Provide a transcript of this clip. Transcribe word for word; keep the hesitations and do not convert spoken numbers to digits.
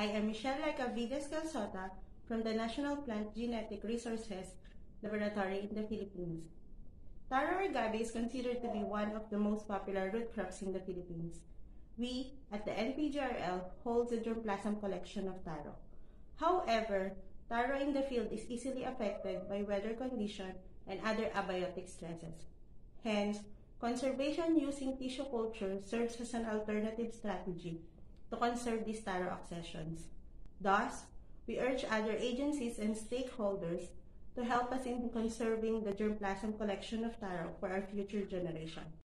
I am Michelle Acavides Descalsota from the National Plant Genetic Resources Laboratory in the Philippines. Taro or gabi is considered to be one of the most popular root crops in the Philippines. We, at the N P G R L, hold the germplasm collection of taro. However, taro in the field is easily affected by weather condition and other abiotic stresses. Hence, conservation using tissue culture serves as an alternative strategy to conserve these taro accessions. Thus, we urge other agencies and stakeholders to help us in conserving the germplasm collection of taro for our future generation.